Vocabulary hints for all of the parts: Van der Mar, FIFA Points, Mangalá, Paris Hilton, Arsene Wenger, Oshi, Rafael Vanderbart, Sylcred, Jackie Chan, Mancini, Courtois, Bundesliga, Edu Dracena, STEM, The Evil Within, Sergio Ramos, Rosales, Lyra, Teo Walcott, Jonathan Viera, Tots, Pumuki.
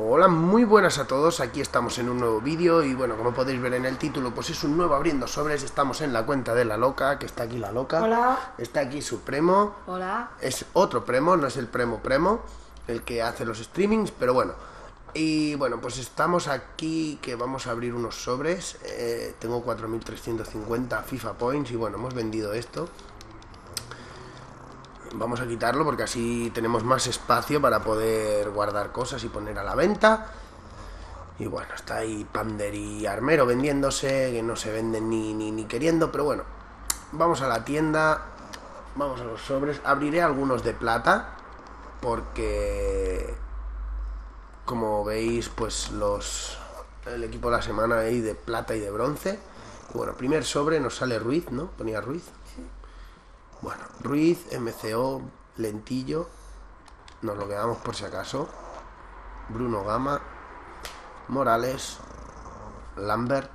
Hola, muy buenas a todos, aquí estamos en un nuevo vídeo y bueno, como podéis ver en el título, pues es un nuevo Abriendo Sobres. Estamos en la cuenta de La Loca, que está aquí La Loca. Hola. Está aquí su primo. Hola. Es otro primo, no es el primo, el que hace los streamings, pero bueno. Y bueno, pues estamos aquí que vamos a abrir unos sobres. Tengo 4.350 FIFA Points y bueno, hemos vendido esto. Vamos a quitarlo porque así tenemos más espacio para poder guardar cosas y poner a la venta. Y bueno, está ahí Pander y Armero vendiéndose, que no se venden ni queriendo, pero bueno. Vamos a la tienda, vamos a los sobres. Abriré algunos de plata porque, como veis, pues el equipo de la semana ahí de plata y de bronce. Y bueno, primer sobre nos sale Ruiz, ¿no? Ponía Ruiz. Bueno, Ruiz, MCO, Lentillo, nos lo quedamos por si acaso. Bruno Gama, Morales, Lambert.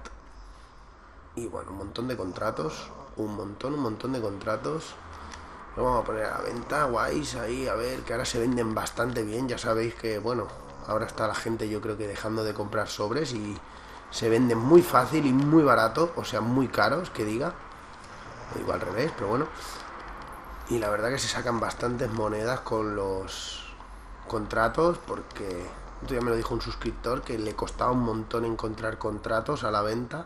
Y bueno, un montón de contratos. Un montón de contratos. Lo vamos a poner a la venta, guays, ahí, a ver, que ahora se venden bastante bien. Ya sabéis que, bueno, ahora está la gente, yo creo que dejando de comprar sobres y se venden muy fácil y muy barato, o sea, muy caros, que diga. Igual al revés, pero bueno. Y la verdad que se sacan bastantes monedas con los contratos, porque esto ya me lo dijo un suscriptor, que le costaba un montón encontrar contratos a la venta.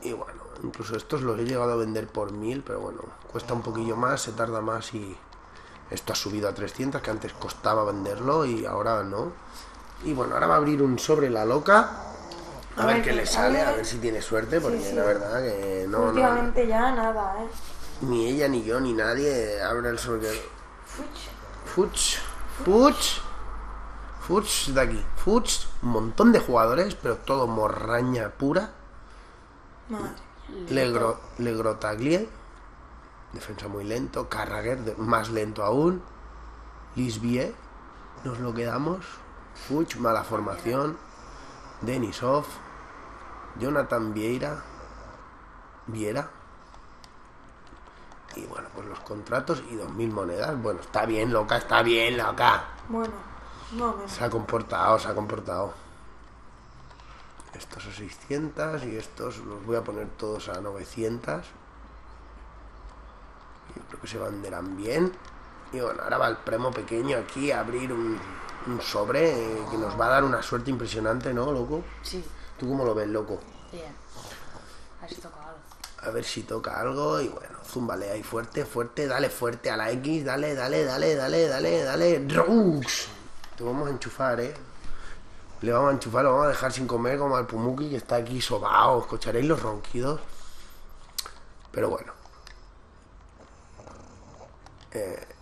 Y bueno, incluso estos los he llegado a vender por 1000, pero bueno, cuesta un poquillo más, se tarda más y esto ha subido a 300, que antes costaba venderlo y ahora no. Y bueno, ahora va a abrir un sobre La Loca. A ver qué le sale, a ver si tiene suerte, porque sí, sí. La verdad que no. Últimamente no, ya nada, ¿eh? Ni ella, ni yo, ni nadie abre el sobre. Fuch de aquí. Fuch, un montón de jugadores, pero todo morraña pura. Madre. Legro Taglie, defensa muy lento. Carragher, más lento aún. Lisbier, nos lo quedamos. Fuch, mala formación. Denisov, Jonathan Viera. Y bueno, pues los contratos y 2000 monedas. Bueno, está bien, Loca, está bien, Loca. Bueno, no, no. Se ha comportado. Estos a 600 y estos los voy a poner todos a 900. Yo creo que se banderán bien. Y bueno, ahora va el primo pequeño aquí a abrir un sobre que nos va a dar una suerte impresionante, ¿no, loco? Sí. ¿Tú cómo lo ves, loco? Bien. A ver si toca algo. A ver si toca algo y bueno, zúmbale ahí fuerte, fuerte, dale fuerte a la X, dale. ¡Rux! Te vamos a enchufar, ¿eh? Le vamos a enchufar, lo vamos a dejar sin comer como al Pumuki que está aquí sobao. Escucharéis los ronquidos. Pero bueno.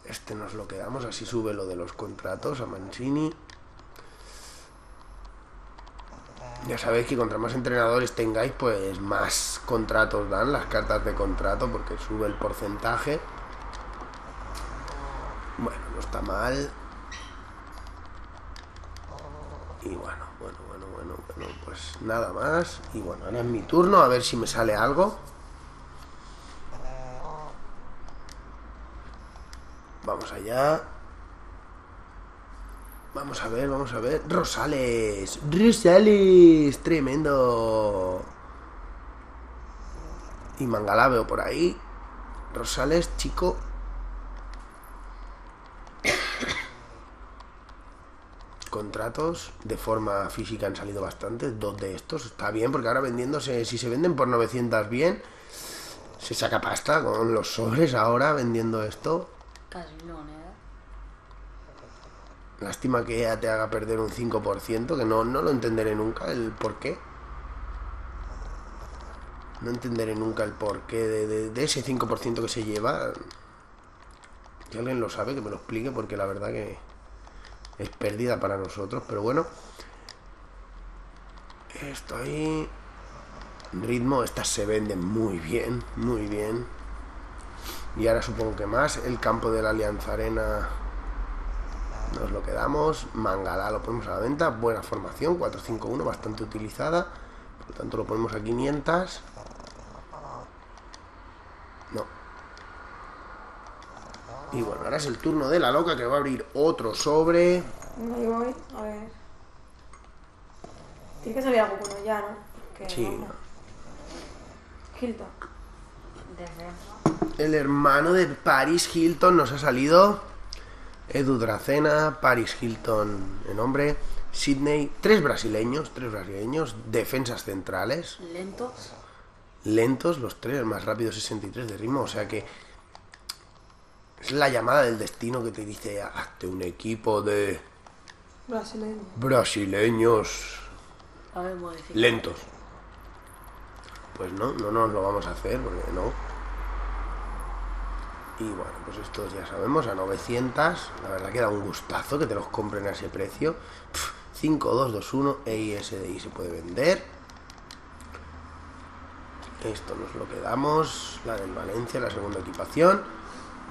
Este nos lo quedamos, así sube lo de los contratos a Mancini. Ya sabéis que contra más entrenadores tengáis, pues más contratos dan las cartas de contrato, porque sube el porcentaje. Bueno, no está mal. Y bueno, pues nada más. Y bueno, ahora es mi turno, a ver si me sale algo. Vamos allá. Vamos a ver. Rosales. Tremendo. Y Mangalá veo por ahí. Rosales, chico. Contratos de forma física han salido bastantes. 2 de estos. Está bien porque ahora vendiéndose, si se venden por 900 bien, se saca pasta con los sobres ahora vendiendo esto. Casi no, ¿eh? Lástima que ella te haga perder un 5%, que no lo entenderé nunca el porqué. No entenderé nunca el porqué de ese 5% que se lleva. Si alguien lo sabe, que me lo explique, porque la verdad que es pérdida para nosotros. Pero bueno, esto ahí. Ritmo, estas se venden muy bien, muy bien. Y ahora supongo que más. El campo de la Alianza Arena nos lo quedamos. Mangalá lo ponemos a la venta. Buena formación, 4-5-1, bastante utilizada. Por lo tanto lo ponemos a 500. No. Y bueno, ahora es el turno de la loca, que va a abrir otro sobre. No, yo voy, a ver. Tiene que salir algo bueno ya, ¿no? Que sí. Vamos. Hilton. El hermano de Paris Hilton nos ha salido. Edu Dracena, Paris Hilton en hombre, Sydney, tres brasileños, defensas centrales. Lentos, los tres, el más rápido 63 de ritmo, o sea que es la llamada del destino que te dice, hazte un equipo de brasileños lentos. Pues no nos lo vamos a hacer, porque no. Y bueno, pues estos ya sabemos, a 900, la verdad que da un gustazo que te los compren a ese precio. 5221 EISDI se puede vender. Esto nos lo quedamos, la del Valencia, la segunda equipación.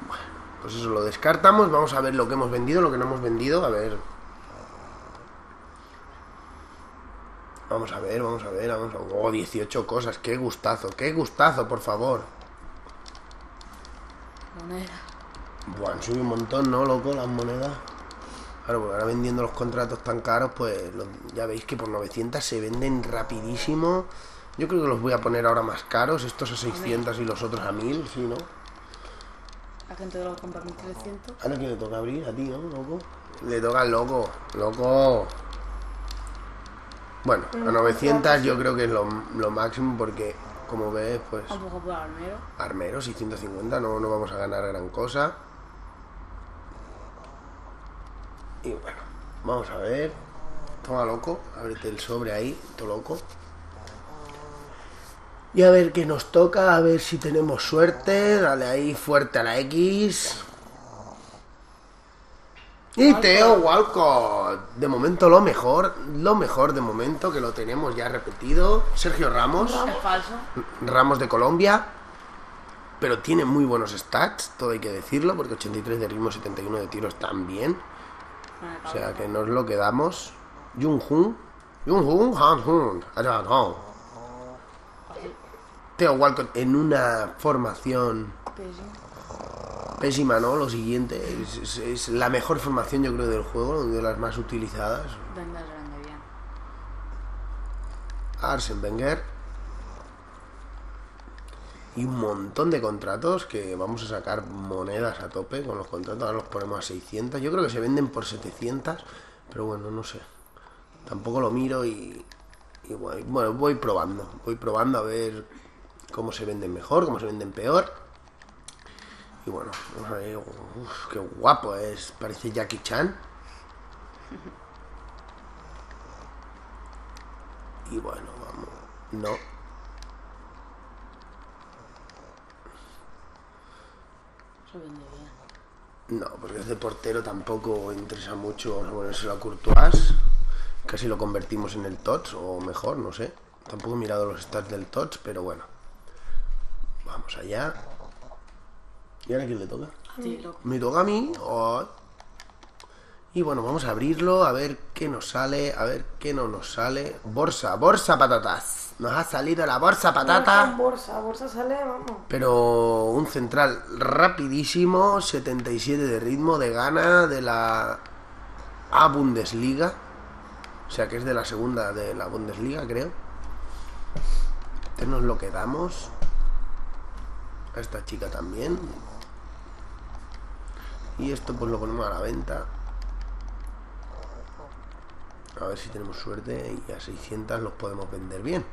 Bueno, pues eso lo descartamos, vamos a ver lo que hemos vendido, lo que no hemos vendido, a ver. Vamos a ver. Oh, 18 cosas, qué gustazo, por favor. Moneda. Bueno, sube un montón, ¿no, loco? Las monedas. Claro, porque ahora vendiendo los contratos tan caros, pues ya veis que por 900 se venden rapidísimo. Yo creo que los voy a poner ahora más caros, estos a 600 y los otros a 1000, ¿sí, no? La gente lo compra a 1300. Ahora que le toca abrir a ti, ¿no, loco? Le toca al loco. Bueno, a 900 yo creo que es lo máximo porque, como ves, pues... Un poco por armero. Armero, 650, no vamos a ganar gran cosa. Y bueno, vamos a ver. Toma, loco, ábrete el sobre ahí, todo loco. Y a ver qué nos toca, a ver si tenemos suerte. Dale ahí fuerte a la X. Y Teo Walcott, de momento lo mejor de momento, que lo tenemos ya repetido. Sergio Ramos, Ramos de Colombia, pero tiene muy buenos stats, todo hay que decirlo, porque 83 de ritmo, 71 de tiros también. O sea que nos lo quedamos. Jung-hun. Teo Walcott en una formación... Pésima, ¿no? Lo siguiente, es la mejor formación, yo creo, del juego, de las más utilizadas. Arsene Wenger. Y un montón de contratos que vamos a sacar monedas a tope con los contratos. Ahora los ponemos a 600. Yo creo que se venden por 700, pero bueno, no sé. Tampoco lo miro y bueno, voy probando a ver cómo se venden mejor, cómo se venden peor. Y bueno, vamos a ver, qué guapo es, parece Jackie Chan. Y bueno, vamos, no. Se vende bien. No, porque ese portero tampoco interesa mucho, vamos a ponérselo a Courtois. Casi lo convertimos en el Tots, o mejor, no sé. Tampoco he mirado los stats del Tots, pero bueno. Vamos allá. ¿Y ahora quién le toca? Sí, me toca a mí. Oh. Y bueno, vamos a abrirlo, a ver qué nos sale, a ver qué no nos sale. Borsa patatas. Nos ha salido la borsa patata. Borsa sale, vamos. Pero un central rapidísimo, 77 de ritmo, de Ghana, de la A Bundesliga. O sea que es de la segunda de la Bundesliga, creo. Entonces nos lo quedamos. A esta chica también. Y esto pues lo ponemos a la venta. A ver si tenemos suerte y a 600 los podemos vender bien.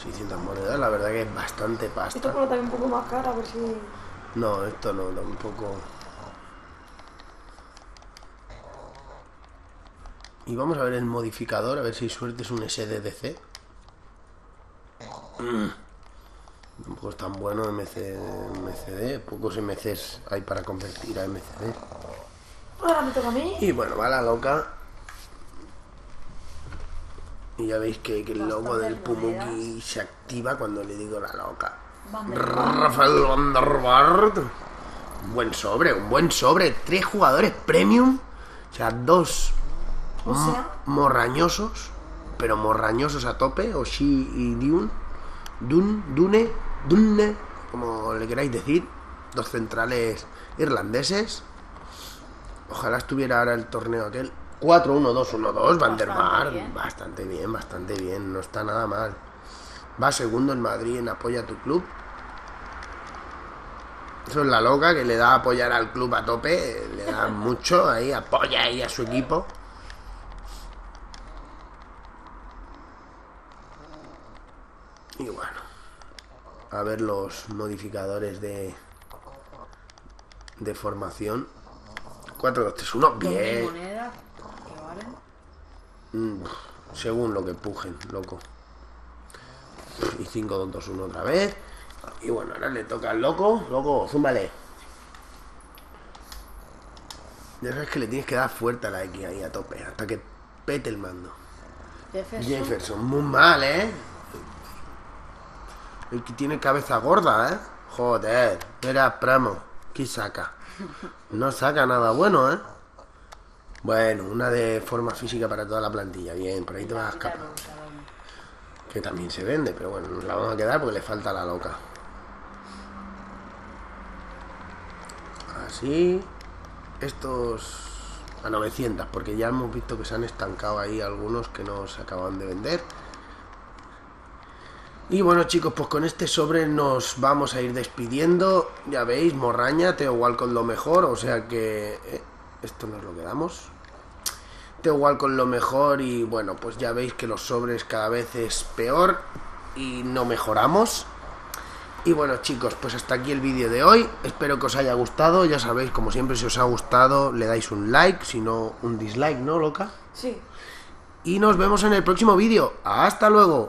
$600, la verdad que es bastante pasta. Esto también un poco más cara, a ver si... No, esto no, tampoco... Y vamos a ver el modificador, a ver si hay suerte, es un SDDC. Tampoco es tan bueno MCD, pocos MCs hay para convertir a MCD. Ahora me toca a mí. Y bueno, va la loca. Y ya veis que el logo del Pumuki se activa cuando le digo la loca. Rafael Vanderbart. Un buen sobre. 3 jugadores premium. O sea, 2... morrañosos pero morrañosos a tope, Oshi y Dunne, como le queráis decir, dos centrales irlandeses. Ojalá estuviera ahora el torneo aquel. 4-1-2-1-2, Van der Mar, bastante bien, no está nada mal. Va segundo en Madrid en Apoya a tu Club. Eso es la loca que le da a apoyar al club a tope, le da mucho, ahí apoya ahí a su equipo. Y bueno, a ver los modificadores de formación. 4-2-3-1, bien. Monedas que valen. Según lo que pujen, loco. Y 5-2-2-1 otra vez. Y bueno, ahora le toca al loco. Loco, zúmbale. Ya sabes que le tienes que dar fuerte a la X ahí a tope, hasta que pete el mando. Jefferson, muy mal, ¿eh? El que tiene cabeza gorda, ¿eh? Joder, era Pramo. ¿Qué saca? No saca nada bueno, ¿eh? Bueno, una de forma física para toda la plantilla. Bien, por ahí te vas a escapar. Que también se vende, pero bueno, nos la vamos a quedar porque le falta la loca. Así. Estos a 900, porque ya hemos visto que se han estancado ahí algunos que no se acaban de vender. Y bueno, chicos, pues con este sobre nos vamos a ir despidiendo. Ya veis, morraña, Teo Walcott lo mejor, o sea que... esto nos lo quedamos. Teo Walcott lo mejor y bueno, pues ya veis que los sobres cada vez es peor y no mejoramos. Y bueno, chicos, pues hasta aquí el vídeo de hoy. Espero que os haya gustado. Ya sabéis, como siempre, si os ha gustado le dais un like, si no un dislike, ¿no, loca? Sí. Y nos vemos en el próximo vídeo. ¡Hasta luego!